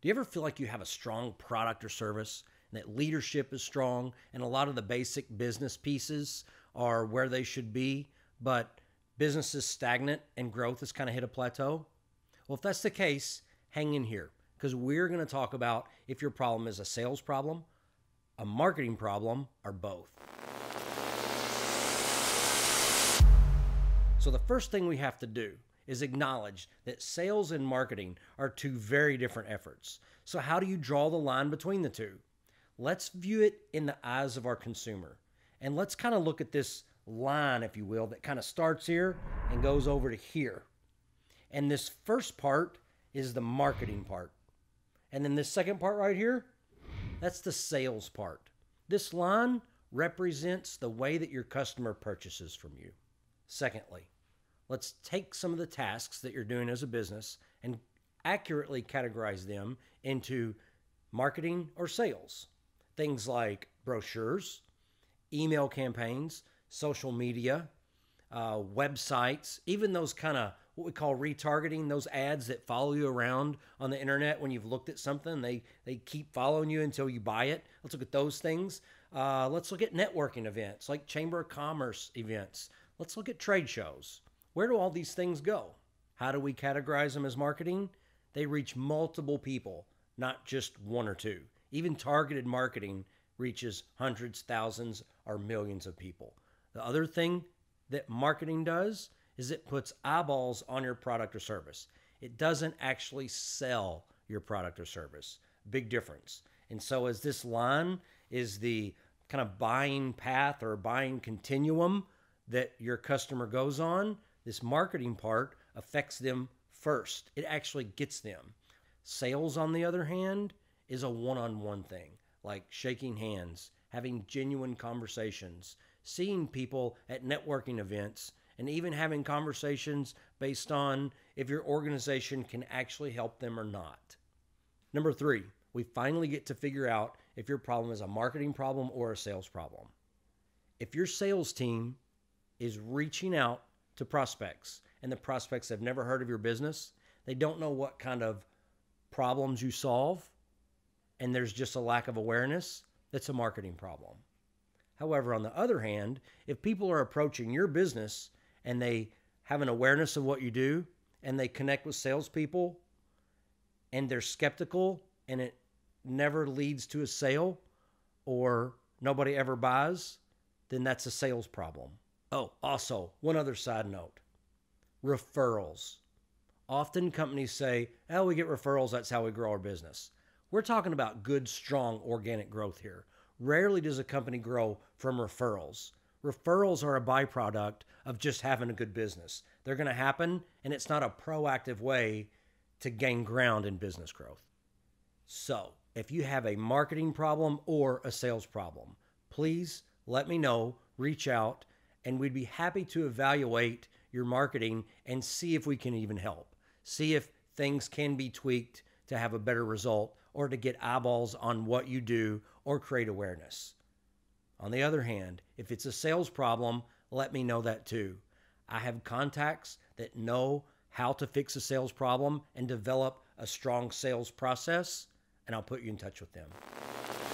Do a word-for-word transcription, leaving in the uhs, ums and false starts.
Do you ever feel like you have a strong product or service and that leadership is strong and a lot of the basic business pieces are where they should be, but business is stagnant and growth has kind of hit a plateau? Well, if that's the case, hang in here because we're going to talk about if your problem is a sales problem, a marketing problem, or both. So the first thing we have to do is acknowledge that sales and marketing are two very different efforts. So how do you draw the line between the two? Let's view it in the eyes of our consumer. And let's kind of look at this line, if you will, that kind of starts here and goes over to here. And this first part is the marketing part. And then this second part right here, that's the sales part. This line represents the way that your customer purchases from you. Secondly, let's take some of the tasks that you're doing as a business and accurately categorize them into marketing or sales. Things like brochures, email campaigns, social media, uh, websites, even those kind of what we call retargeting, those ads that follow you around on the internet when you've looked at something, they, they keep following you until you buy it. Let's look at those things. Uh, let's look at networking events like Chamber of Commerce events. Let's look at trade shows. Where do all these things go? How do we categorize them as marketing? They reach multiple people, not just one or two. Even targeted marketing reaches hundreds, thousands, or millions of people. The other thing that marketing does is it puts eyeballs on your product or service. It doesn't actually sell your product or service. Big difference. And so as this line is the kind of buying path or buying continuum that your customer goes on, this marketing part affects them first. It actually gets them. Sales, on the other hand, is a one-on-one thing, like shaking hands, having genuine conversations, seeing people at networking events, and even having conversations based on if your organization can actually help them or not. Number three, we finally get to figure out if your problem is a marketing problem or a sales problem. If your sales team is reaching out to prospects and the prospects have never heard of your business, they don't know what kind of problems you solve, and there's just a lack of awareness, that's a marketing problem. However, on the other hand, if people are approaching your business and they have an awareness of what you do and they connect with salespeople and they're skeptical and it never leads to a sale or nobody ever buys, then that's a sales problem. Oh, also, one other side note, referrals. Often companies say, oh, we get referrals, that's how we grow our business. We're talking about good, strong, organic growth here. Rarely does a company grow from referrals. Referrals are a byproduct of just having a good business. They're going to happen, and it's not a proactive way to gain ground in business growth. So, if you have a marketing problem or a sales problem, please let me know, reach out, and we'd be happy to evaluate your marketing and see if we can even help. See if things can be tweaked to have a better result or to get eyeballs on what you do or create awareness. On the other hand, if it's a sales problem, let me know that too. I have contacts that know how to fix a sales problem and develop a strong sales process, and I'll put you in touch with them.